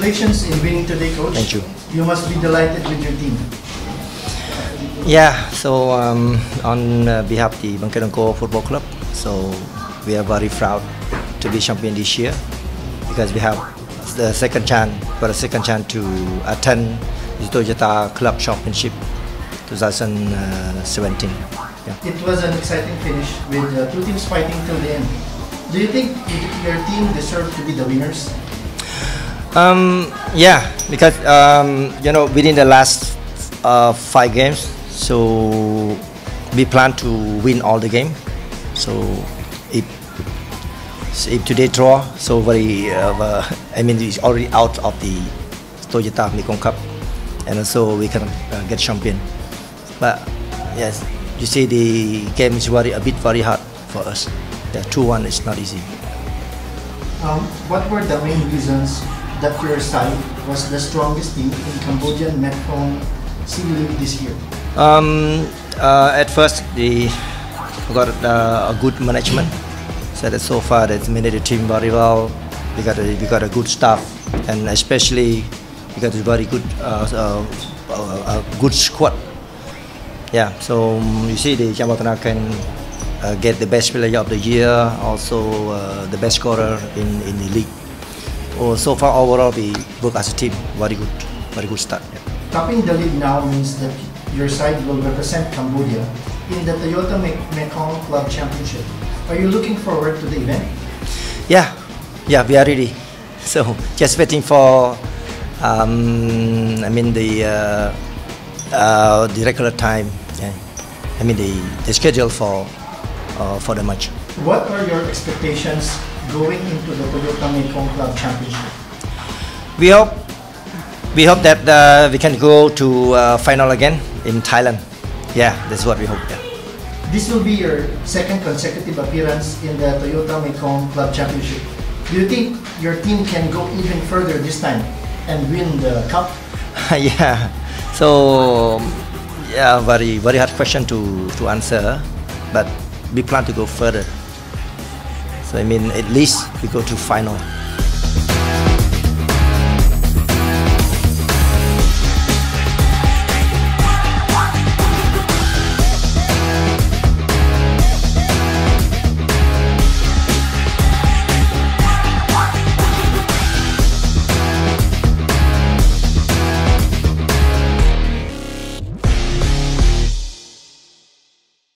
Congratulations in winning today, Coach. Thank you. You must be delighted with your team. Yeah, so on behalf of the Boeung Ket Angkor Football Club, so we are very proud to be champion this year because we have the second chance to attend the Toyota Club Championship 2017. Yeah. It was an exciting finish with two teams fighting till the end. Do you think your team deserved to be the winners? Yeah, because you know, within the last 5 games, so we plan to win all the game. So if today draw, so very I mean, it's already out of the Toyota Mekong Cup, and also we can get champion. But yes, you see the game is a bit very hard for us. The 2-1 is not easy. What were the main reasons that your side was the strongest team in Cambodian Mekong C League this year? At first, they got a good management. So that so far, they managed the team very well. We got a good staff, and especially we got a very good good squad. Yeah, so you see the Cambodia can get the best player of the year, also the best scorer in the league. Oh, so far overall we work as a team, very good start. Yeah. Topping the league now means that your side will represent Cambodia in the Toyota Mekong Club Championship. Are you looking forward to the event? Yeah, we are ready. So just waiting for I mean the regular time, yeah. I mean the schedule for the match. What are your expectations going into the Toyota Mekong Club Championship? We hope that we can go to final again in Thailand. Yeah, that's what we hope. Yeah. This will be your second consecutive appearance in the Toyota Mekong Club Championship. Do you think your team can go even further this time and win the cup? Yeah. So, yeah, very hard question to answer, but we plan to go further. So I mean, at least we go to final.